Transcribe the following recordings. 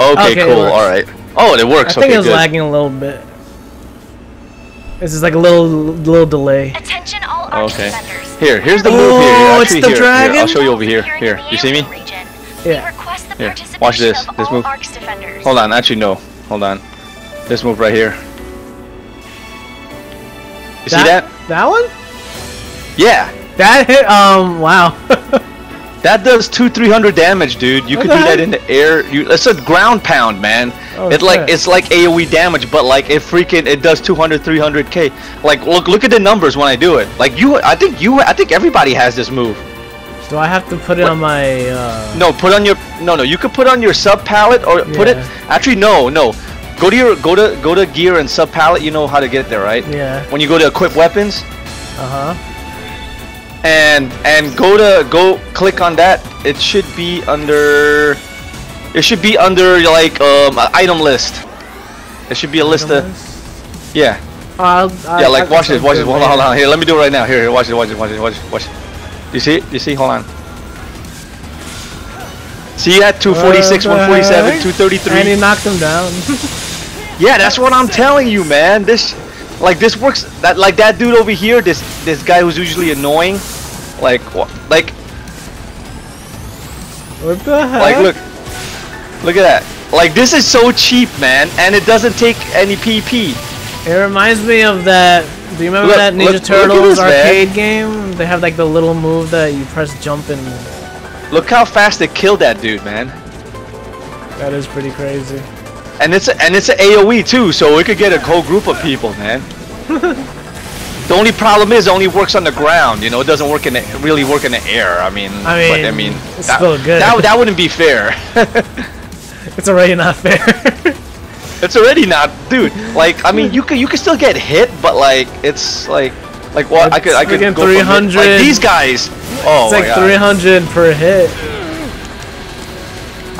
Okay, cool. Alright. Oh, and it works. I think it was lagging a little bit. This is like a little delay. Attention all okay. Here's the move here. Oh, it's the dragon. Here, I'll show you over here. Here, you see me? Yeah. Here, watch this. This move. Hold on. Actually, no. Hold on. This move right here. You see that? That one? Yeah. That hit. Wow. That does 200-300 damage, dude. You could do that in the air. It's a ground pound, man. Oh, it's like AOE damage, but like it freaking does 200-300k. Like look at the numbers when I do it. Like I think everybody has this move. Do I have to put it on my? No, put on your. No. You could put on your sub palette or put it. Actually, no. Go to your go to gear and sub palette. You know how to get there, right? Yeah. When you go to equip weapons. Uh huh. And go click on that. It should be under like item list. It should be a list of yeah. Yeah, like watch this. Hold on. Here, let me do it right now. Here, watch it. You see? Hold on. See that 246, 147, 233. And he knocked him down. Yeah, that's what I'm telling you, man. This works. That dude over here, this guy who's usually annoying, what the heck? Look at that. Like, this is so cheap, man, and it doesn't take any PP. It reminds me of that. Do you remember that Ninja Turtles arcade game? They have like the little move that you press jump and. Look how fast it killed that dude, man. That is pretty crazy. And it's an AOE too, so it could get a whole group of people, man. The only problem is it only works on the ground, you know. It doesn't work in the, really work in the air. I mean, it's still good. That wouldn't be fair. It's already not fair. It's already not, dude. Like, I mean, you could still get hit, but like it's like what I could go 300. Like these guys. Oh, it's like 300 per hit.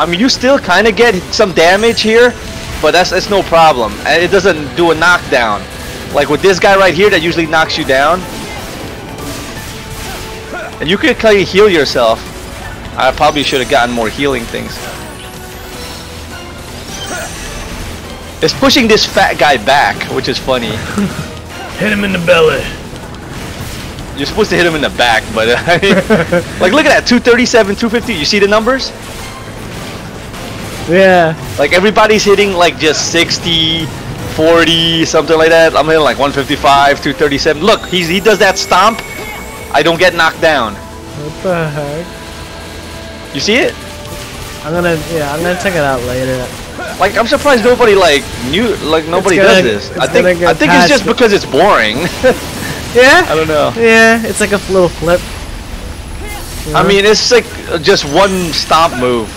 I mean, you still kind of get some damage here, but that's no problem. And it doesn't do a knockdown. Like with this guy right here that usually knocks you down. And you could kind of heal yourself. I probably should have gotten more healing things. It's pushing this fat guy back, which is funny. Hit him in the belly. You're supposed to hit him in the back, but I mean, like look at that, 237, 250, you see the numbers? Yeah. Like everybody's hitting like just 60, 40, something like that. I'm hitting like 155, 237. Look, he does that stomp. I don't get knocked down. What the heck? You see it? I'm gonna check it out later. Like I'm surprised nobody does this. I think it's just because it's boring. Yeah. I don't know. Yeah, it's like a little flip. You know? I mean, it's like just one stomp move.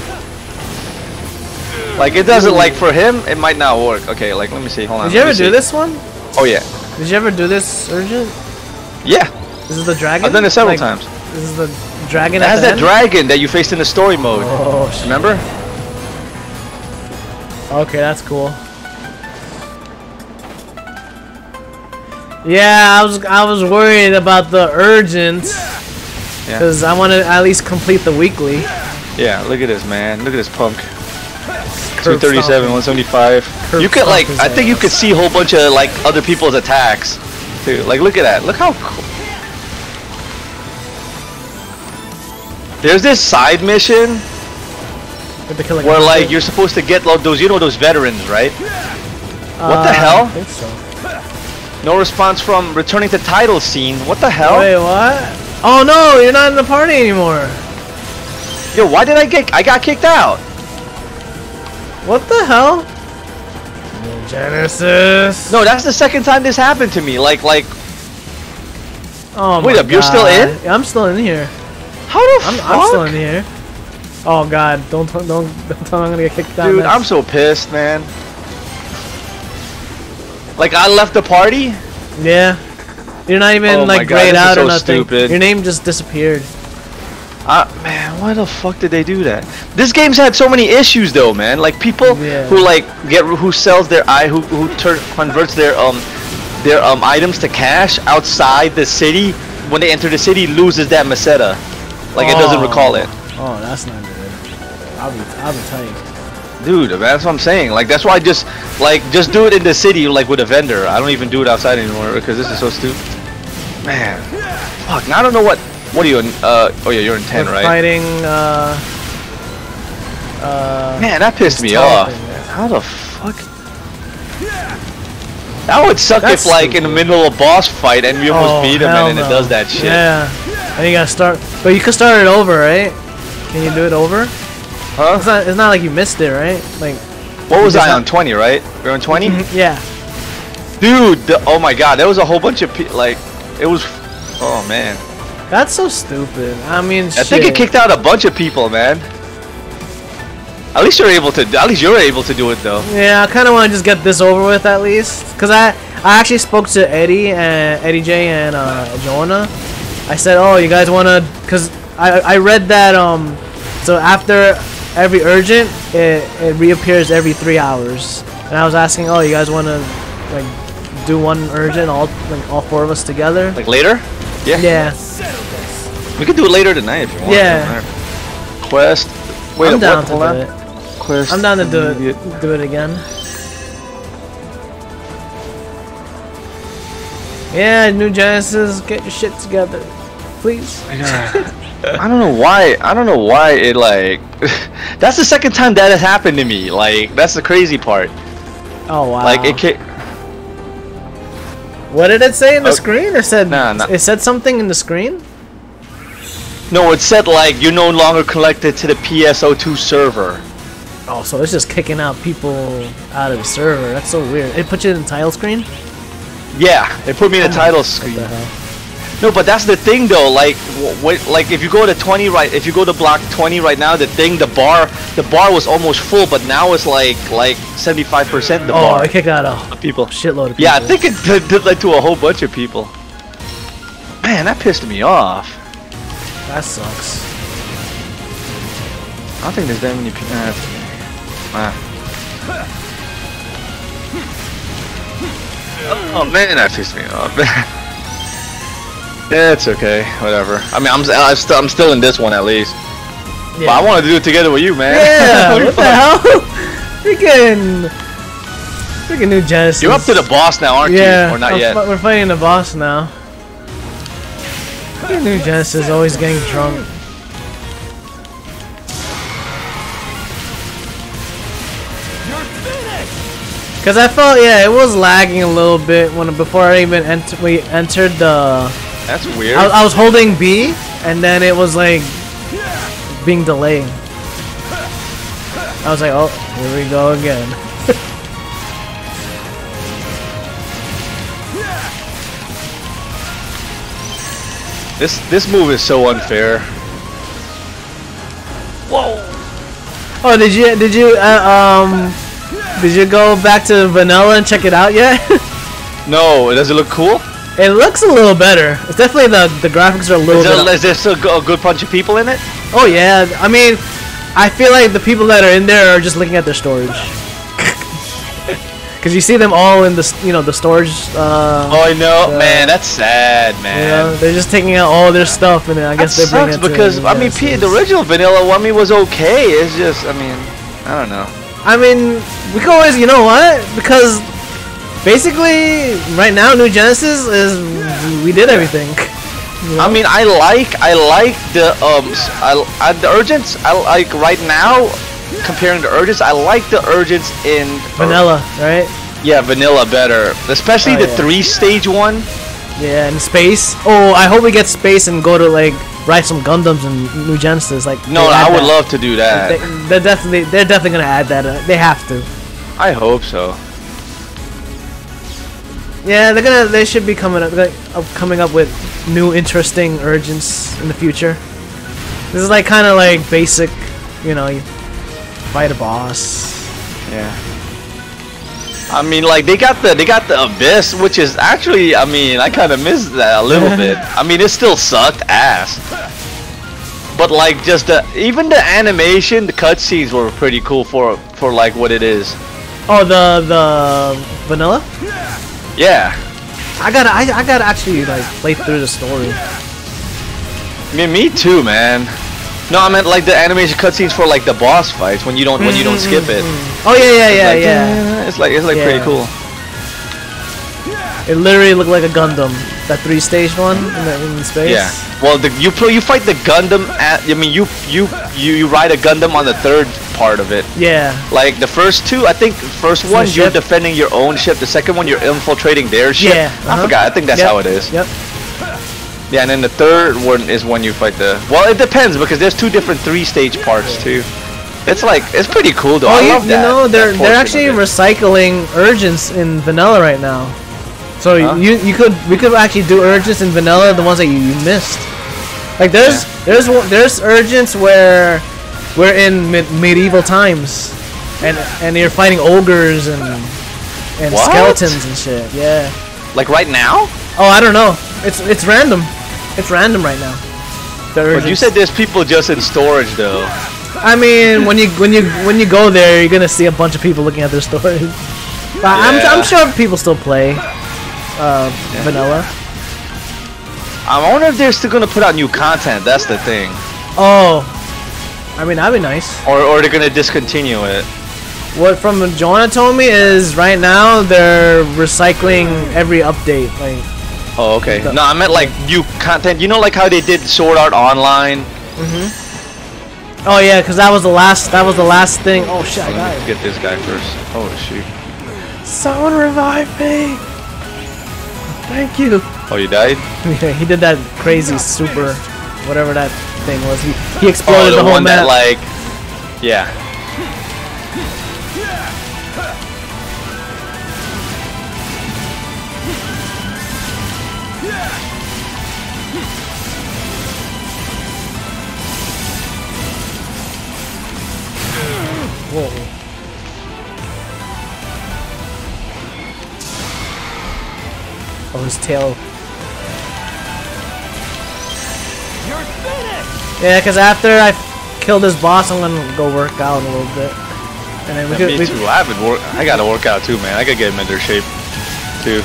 Like it doesn't for him, it might not work. Okay, like let me see. Hold on. Did you ever do this one? Oh yeah. Did you ever do this urgent? Yeah. This is the dragon. I've done it several times. This is the dragon. That has that dragon that you faced in the story mode. Oh, shit. Remember? Okay, that's cool. Yeah, I was worried about the urgent because I want to at least complete the weekly. Yeah, look at this man. Look at this punk. 237, 175. Curve you could like, I think you could see a whole bunch of like other people's attacks, too. Like, look at that. Look how cool. There's this side mission where like you're supposed to get like, those veterans, right? What the hell? I think so. No response from returning to title scene. What the hell? Wait, what? Oh no, you're not in the party anymore. Yo, why did I got kicked out. What the hell? New Genesis. No, that's the second time this happened to me. Like. Oh wait up, you're still in? Yeah, I'm still in here. How the fuck? I'm still in here. Oh god, don't tell me I'm gonna get kicked out. Dude, I'm so pissed, man. Like I left the party. Yeah. You're not even like grayed out or nothing. Stupid. Your name just disappeared. Man, why the fuck did they do that? This game's had so many issues though, man. Like people who like sells their converts their items to cash outside the city. When they enter the city, loses that meseta. Like it doesn't recall it. Oh, that's not good. I'll be tight. Dude, that's what I'm saying. Like, that's why I just do it in the city, like with a vendor. I don't even do it outside anymore because this is so stupid. Man, fuck. Now I don't know what are you in? Oh yeah, you're in 10, right? Fighting. Man, that pissed me off. How the fuck? That would suck if like in the middle of a boss fight and you almost beat him and then it does that shit. Yeah, and you gotta start. But you could start it over, right? Can you do it over? Huh? It's not like you missed it, right? Like, what was I on 20, right? We're on 20. Yeah. Dude, oh my god, there was a whole bunch of like, it was. Oh man. That's so stupid. I mean, I think it kicked out a bunch of people, man. At least you're able to. At least you're able to do it, though. Yeah, I kind of want to just get this over with at least, cause I actually spoke to Eddie J and Joanna. I said, oh, you guys wanna, cause I read that So after every urgent, it reappears every 3 hours. And I was asking, oh, you guys want to like do one urgent, all four of us together? Like later? Yeah. Yeah. We could do it later tonight if you want. Yeah. Quest. Wait, I'm down to do it. Quest. I'm down to do it again. Yeah, New Genesis, get your shit together, please. I don't know why it like that's the second time that has happened to me. Like, that's the crazy part. Oh wow. Like it kicked. What did it say in the screen? It said it said something in the screen? No, it said like you're no longer connected to the PSO2 server. Oh, so it's just kicking out people out of the server. That's so weird. It put you in the title screen? Yeah, it put me in the title screen. What the hell? No, but that's the thing though. Like, if you go to 20 right, if you go to block 20 right now, the bar was almost full, but now it's like 75% the bar. Oh, I kicked out a people, shitload of people. Yeah, I think it did like to a whole bunch of people. Man, that pissed me off. That sucks. I don't think there's that many people. Oh man, that pissed me off. Yeah, it's okay. Whatever. I mean, I'm still in this one at least. Yeah. But I want to do it together with you, man. Yeah. What the hell? Freaking New Genesis. You're up to the boss now, aren't you? Or not yet? We're fighting the boss now. Freaking New Genesis always getting drunk. Cause I felt it was lagging a little bit before I even entered the. That's weird. I was holding B, and then it was like being delayed. I was like, oh, here we go again. This move is so unfair. Whoa! Oh, did you go back to vanilla and check it out yet? No. Does it look cool? It looks a little better. It's definitely the graphics are a little bit. Is there still a good bunch of people in it? Oh yeah. I mean, I feel like the people that are in there are just looking at their storage. Cause you see them all in the the storage. Oh, I know, man. That's sad, man. You know, they're just taking out all their stuff, and I guess they're bringing it. Because I mean, the original vanilla one was okay. It's just, I mean, I don't know. I mean, we could always, you know what? Because. Basically, right now, New Genesis is we did everything. Yeah. I mean, I like the the urgents. I like right now, comparing the urgents. I like the urgents in vanilla, right? Yeah, vanilla better, especially the 3-stage one. Yeah, and space. Oh, I hope we get space and go to like ride some Gundams in New Genesis. Like, no, I would love to do that. They're definitely gonna add that. They have to. I hope so. Yeah, they should be coming up with new interesting urgents in the future. This is like kind of like basic, you fight a boss. Yeah. I mean, like they got the abyss, which is actually, I mean, I kind of missed that a little bit. I mean, it still sucked ass. But like just even the animation, the cutscenes were pretty cool for like what it is. Oh, the vanilla? Yeah, I gotta actually like play through the story. I mean, me too, man. No, I meant like the animation cutscenes for like the boss fights when you don't skip it. Oh yeah. It's like pretty cool. It literally looked like a Gundam, that three-stage one in space. Yeah. Well, you fight the Gundam. I mean, you ride a Gundam on the third part of it. Yeah. Like the first two, I think first one you're defending your own ship. The second one you're infiltrating their ship. Yeah. I forgot. I think that's how it is. Yep. Yeah, and then the third one is when you fight the. Well, it depends because there's two different three-stage parts too. It's like it's pretty cool though. Oh, I love that. You know, they're actually recycling Urgents in vanilla right now. So we could actually do Urgents in vanilla, the ones that you missed. Like there's Urgents where we're in medieval times, and you're fighting ogres and skeletons and shit. Yeah. Like right now? Oh, I don't know. It's random. It's random right now. But you said there's people just in storage though. I mean, when you go there, you're gonna see a bunch of people looking at their storage. But I'm sure people still play vanilla. I wonder if they're still gonna put out new content. That's the thing. Oh, I mean that'd be nice. Or they're gonna discontinue it. What from Joanna told me is right now they're recycling every update. Like. Oh, okay. No, I meant like new content. You know, like how they did Sword Art Online. Mm-hmm. Oh yeah, because that was the last thing. Oh shit! I died. Let me get this guy first. Oh shoot! Someone revive me! Thank you. Oh, you died? Yeah, he did that crazy super, whatever that thing was. He exploded the whole map. That, like, yeah. Whoa. Oh, his tail. You're finished. Yeah, because after I kill this boss, I'm gonna go work out a little bit. And then me too. I gotta work out too, man. I gotta get him in their shape too.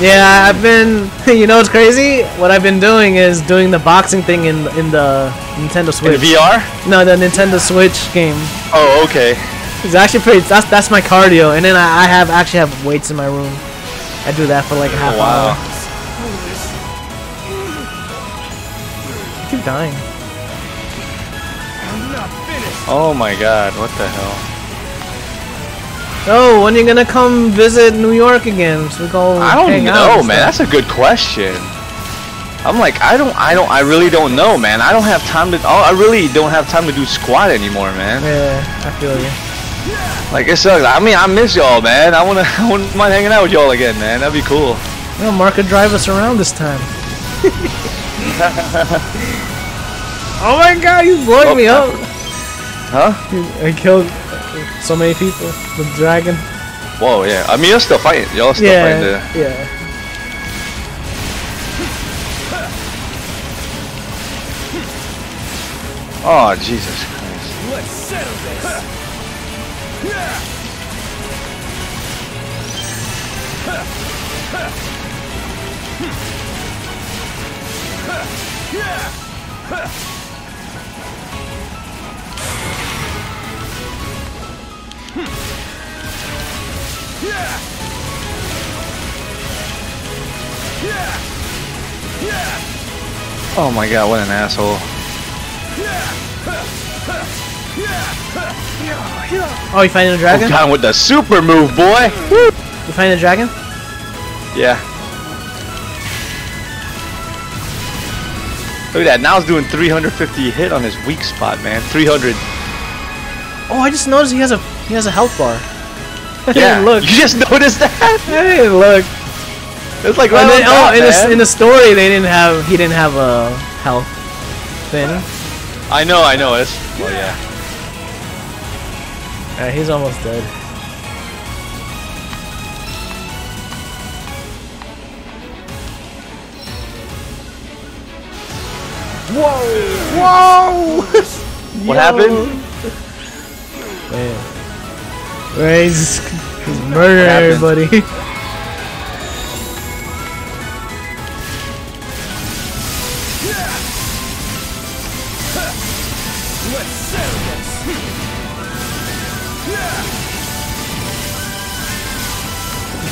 Yeah, I've been. You know what's crazy? What I've been doing is doing the boxing thing in the Nintendo Switch. In the VR? No, the Nintendo Switch game. Oh, okay. It's actually pretty. That's my cardio, and then I actually have weights in my room. I do that for like a half hour. I keep dying. I'm not finished. Oh my God! What the hell? Oh, when are you gonna come visit New York again? So we go. I don't know, man. That's a good question. I'm like, I really don't know, man. I don't have time to. I really don't have time to do squat anymore, man. Yeah, I feel you. Like it sucks. I mean, I miss y'all, man. I wouldn't mind hanging out with y'all again, man. That'd be cool. Well, Mark could drive us around this time. Oh my God, you blowing me up. Huh? I killed so many people with dragon. Whoa, yeah. I mean, you're still fighting. Y'all still fighting there. Yeah. Oh, Jesus Christ. Let's settle this. Oh my God, what an asshole. Oh, you fighting a dragon? Oh, God, with the super move, boy! Woo. You fighting a dragon? Yeah. Look at that, now he's doing 350 hit on his weak spot, man. 300. Oh, I just noticed he has a health bar. Yeah, look. You just noticed that? I didn't look. It's like right in the story they didn't have a health thing. I know. It's well, yeah. Alright, he's almost dead. Whoa! Whoa! What happened? Man. Where he's murdering everybody.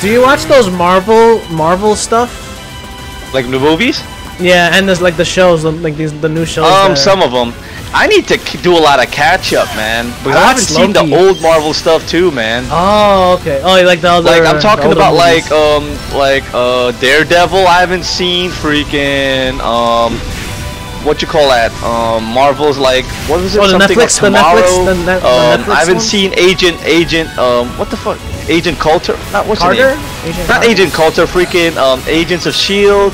Do you watch those Marvel stuff? Like the movies? Yeah, and there's like the shows, like the new shows. Some of them. I need to do a lot of catch up, man. Because I haven't seen the old Marvel stuff too, man. Oh, okay. Oh, like the other. Like I'm talking about movies. Daredevil. I haven't seen freaking what you call that? Marvel's like what was it? Oh, something Netflix, like tomorrow. The Netflix I haven't seen what the fuck? Agent Coulter. Not what's Carter? Her name? Agent Not Carter. Agent Coulter. Freaking Agents of S.H.I.E.L.D.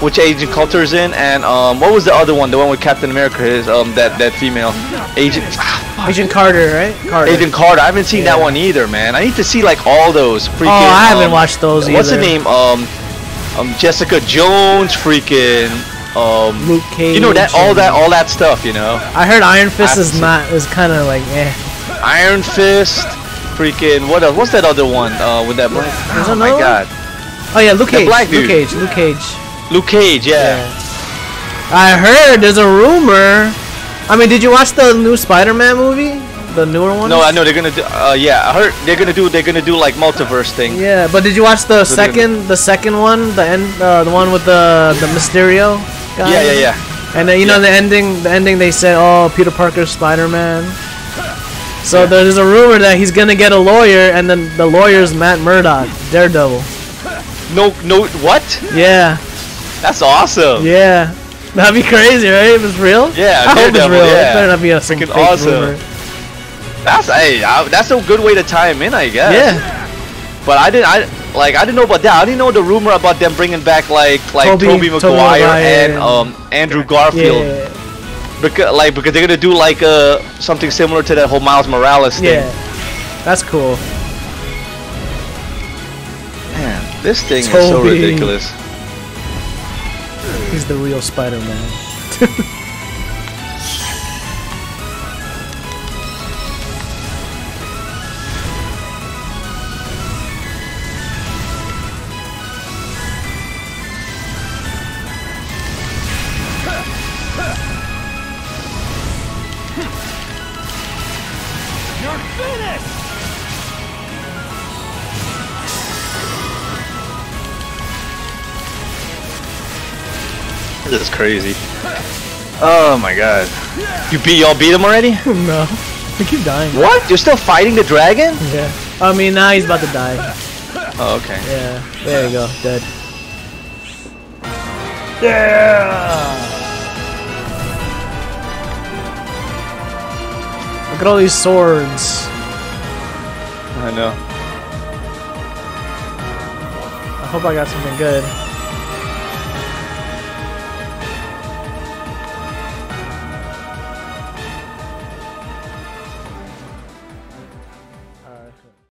Which Agent Coulter's in, and what was the other one? The one with Captain America is that female agent. Agent Carter, right? Carter. Agent Carter. I haven't seen that one either, man. I need to see like all those. Freaking, I haven't watched those either. What's the name? Jessica Jones. Freaking. Luke Cage. You know that all that stuff. You know. I heard Iron Fist is kind of like Iron Fist. Freaking. What else? What's that other one? With that black. Oh my god. Oh yeah, Luke Cage. Black dude. Luke Cage, yeah. I heard there's a rumor. I mean, did you watch the new Spider-Man movie? The newer one? No, I know they're gonna do. Yeah, I heard they're gonna do like multiverse thing. Yeah, but did you watch the second one? The one with the Mysterio guy? Yeah. And then you know the ending they said, oh, Peter Parker's Spider-Man. So there's a rumor that he's gonna get a lawyer, and then the lawyer's Matt Murdock, Daredevil. No, what? Yeah. That's awesome. Yeah, that'd be crazy, right? If it's real. Yeah, I hope it's real. Yeah. It better not be a freaking awesome rumor. That's that's a good way to tie him in, I guess. Yeah. But I didn't know about that. I didn't know the rumor about them bringing back like Tobey Maguire and Andrew Garfield. Yeah. Because they're gonna do like something similar to that whole Miles Morales thing. Yeah. That's cool. Man, this thing is so ridiculous. He's the real Spider-Man. You're finished. This is crazy. Oh my god. Y'all beat him already? No. I keep dying. What? You're still fighting the dragon? Yeah. I mean, now he's about to die. Oh, okay. Yeah. There you go. Dead. Yeah! Look at all these swords. I know. I hope I got something good.